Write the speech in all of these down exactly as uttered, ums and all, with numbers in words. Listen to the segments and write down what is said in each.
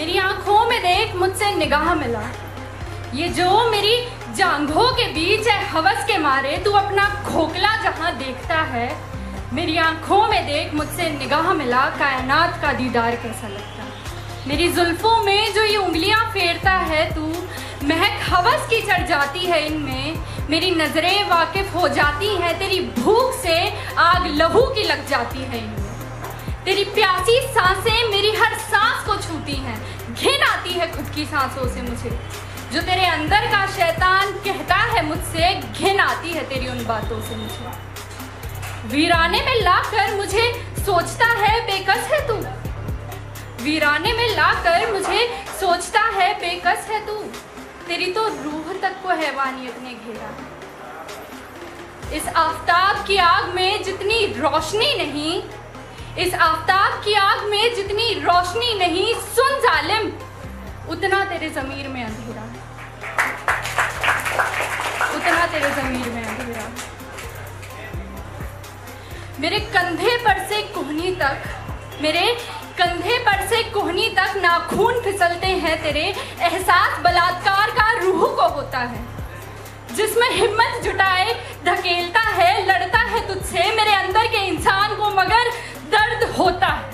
मेरी आंखों में देख मुझसे निगाह मिला, ये जो मेरी जांघों के बीच है हवस के मारे तू अपना खोखला जहां देखता है। मेरी आंखों में देख मुझसे निगाह मिला, कायनात का दीदार कैसा लगता। मेरी जुल्फों में जो ये उंगलियां फेरता है तू, महक हवस की चढ़ जाती है इनमें। मेरी नजरें वाकिफ हो जाती हैं तेरी भूख से, आग लहू की लग जाती है इनमें। तेरी प्यासी सांसें मेरी हर सांस को छूती हैं, घिन आती है खुद की सांसों से मुझे। जो तेरे अंदर का शैतान कहता है मुझसे, घिन आती है तेरी उन बातों से मुझे। वीराने में लाकर मुझे सोचता है बेकस है तू, वीराने में लाकर मुझे सोचता है बेकस है तू। तेरी तो रूह तक को हैवानियत ने घेरा, इस आफताब की आग में जितनी रोशनी नहीं, इस आफताब की आग में जितनी रोशनी नहीं। सुन जालिम, उतना तेरे ज़मीर में अंधेरा है, उतना तेरे ज़मीर में अंधेरा। मेरे कंधे पर से कोहनी तक, मेरे कंधे पर से कोहनी तक नाखून फिसलते हैं तेरे, एहसास बलात्कार का रूह को होता है। जिसमें हिम्मत जुटाए धकेलता है, लड़ता है तुझसे मेरे अंदर के इंसान को मगर दर्द होता है।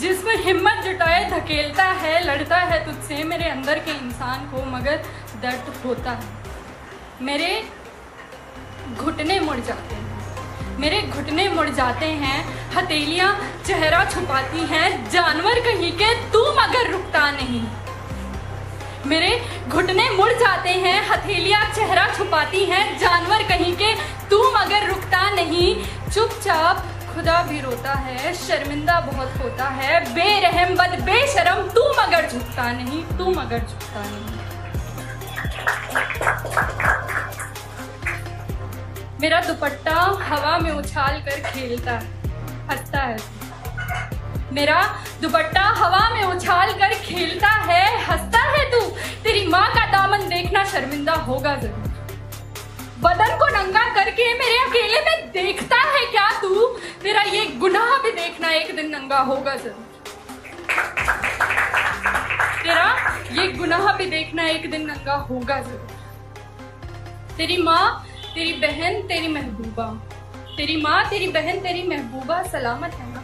जिसमें हिम्मत जुटाए धकेलता है, लड़ता है तुझसे मेरे अंदर के इंसान को मगर दर्द होता है। मेरे घुटने मुड़ जाते हैं, मेरे घुटने मुड़ जाते हैं, हथेलियाँ चेहरा छुपाती हैं, जानवर कहीं के तू मगर रुकता नहीं। मेरे घुटने मुड़ जाते हैं, हथेलियाँ चेहरा छुपाती हैं, जानवर कहीं के तू मगर रुकता नहीं। चुपचाप खुदा भी रोता है, शर्मिंदा बहुत होता है, बेरहम बद बेशरम तू मगर झुकता नहीं, तू मगर झुकता नहीं। मेरा दुपट्टा हवा में उछाल कर खेलता है, हंसता है। मेरा दुपट्टा हवा में उछाल कर खेलता है, हंसता है तू। तेरी माँ का दामन देखना शर्मिंदा होगा जरूर, बदन को नंगा करके मेरे अकेले में देखता है क्या तू। तेरा ये गुनाह भी देखना एक दिन नंगा होगा जरूर, तेरा ये गुनाह भी देखना एक दिन नंगा होगा जरूर। तेरी माँ तेरी बहन तेरी महबूबा, तेरी माँ तेरी बहन तेरी महबूबा सलामत है ना,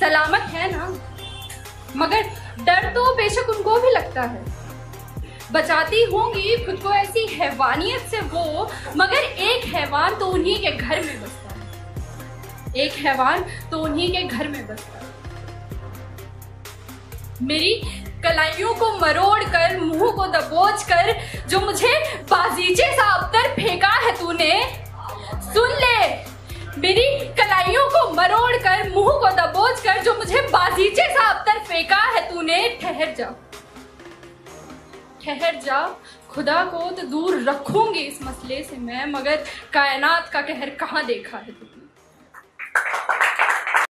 सलामत है ना, मगर डर तो बेशक उनको भी लगता है। बचाती होंगी खुद को ऐसी हैवानियत से वो, मगर एक हैवान तो उन्हीं के घर में बसता है, एक हैवान तो उन्हीं के घर में बसता है। मेरी कलाइयों को मरोड़ कर, मुंह को दबोच कर जो मुझे बाजीचे सा अवतर फेंका है तूने, सुन ले। मेरी कलाइयों को मरोड़ कर, मुंह को दबोच कर जो मुझे बाजीचे सा अवतर फेंका है तूने, ठहर जा ठहर जा। खुदा को तो दूर रखूंगी इस मसले से मैं, मगर कायनात का कहर कहाँ देखा है तुमने।